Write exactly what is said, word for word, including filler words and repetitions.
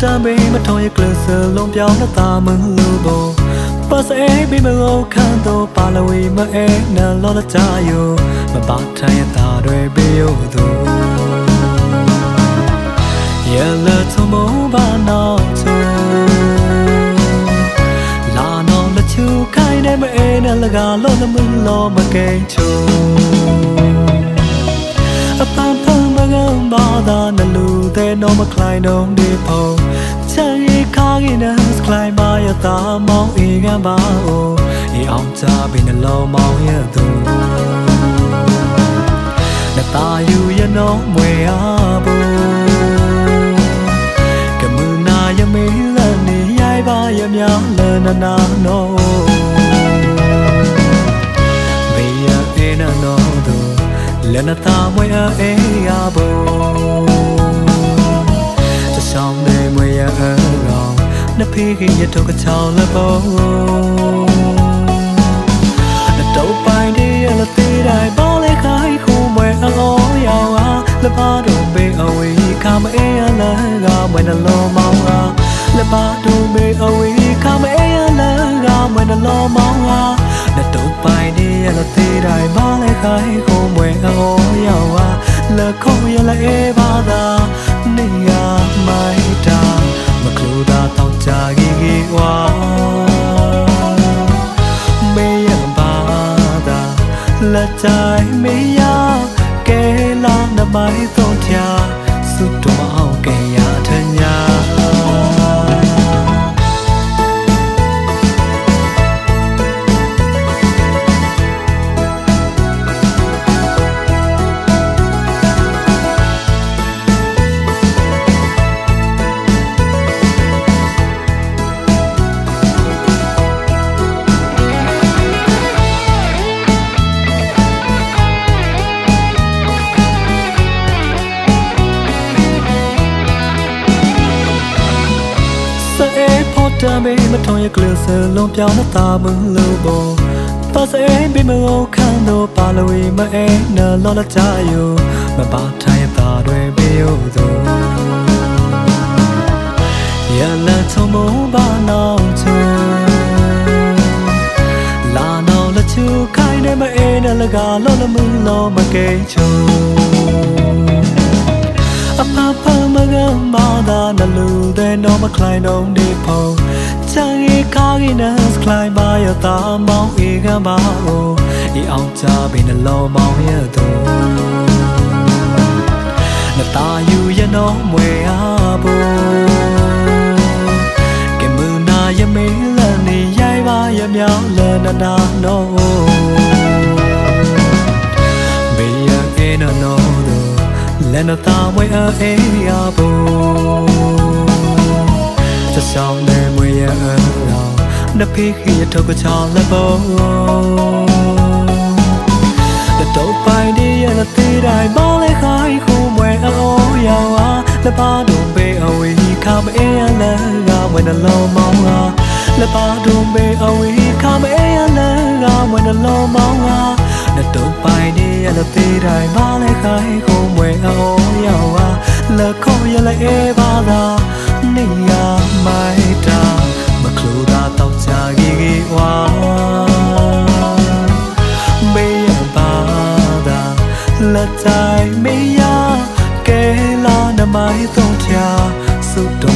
ta bị mất thôi cơn sương lông béo nó ta mừng bồ ba sẽ bị mưa khăn to ba lối mà em là lo là cha yêu mà ba trai ta đôi biểu đồ giờ là thôi mồ ba nó là nó là chiều cái đêm mà em là gà lo là mừng lo mà kẹt trôi bao đan lù thế nó mà khai nông đi phô chẳng ý khang ý nâng khai mai ở ta mong ý ngã bao ý ông cha bình lâu mau nhớ tù đã ta yêu yên nó mùi á bù cảm ơn na yên mỹ lần đi ai ba yên nhau lần nà nà nô bây giờ ý nà nô tù lần nào ta mới ở ấy à bồ, cho xong đây mới ở lòng, nấp khi kia đâu có chào là bồ, đã đâu phải đi là ti đại bao lê khai khu mới ăn ố yao à, là ba đồ bê ao ý cam ấy là gà mới là lo máu à, là ba đồ bê ao ý cam ấy là gà mới là lo máu à, đã đâu phải đi là ti đại bao lê khai khu là không yêu là e ba da nên à mai ta mà kêu ta tao cha ghi ghi qua bây giờ ba da là trái mấy ya kể là đã mai tao cha suốt trong kể ya thân ya ta bị mất thôi cơn sương lông béo nó ta mừng lưu bồ ba sẽ bị mưa khăn đồ ba lối mà em là lo là cha yêu mà ba trai ta đôi biểu đồ giờ là thôi mồ ba nào chơi là nào là chiều cái đêm mà em là gà lo là mừng lo mà kể trôi apa pa mà gầm bao đan là lưu thế nó mà khai nông đi phô chẳng ý khang ý nâng khai mai ở ta mong ý ngã bao ý ông cha bình lâu mau nhớ tù là ta yêu yên nó mùi á bù cái mưa na yên mỹ lần đi dây ba yên nhau lần nà nà nô bây giờ ý nà nô tù lên nào ta mới ở ấy à bù cho xong đây mới ở lòng nấp khi khi thâu có cho là bù là đâu phải đi là ti đại bao lê khai khu mới ở ô yao à là ba đồ bê ao ý cam ấy là gà mới là lo máu à là ba đồ bê ao ý cam ấy là gà mới là lo máu à là đâu phải đi là ti đại bao lê khai khu mới ở ô yao à là không yêu là e ba da nên à mai ta mà kêu ta tao cha ghi ghi qua bây giờ ba da là trái mấy ya kể là đã mãi tao cha suốt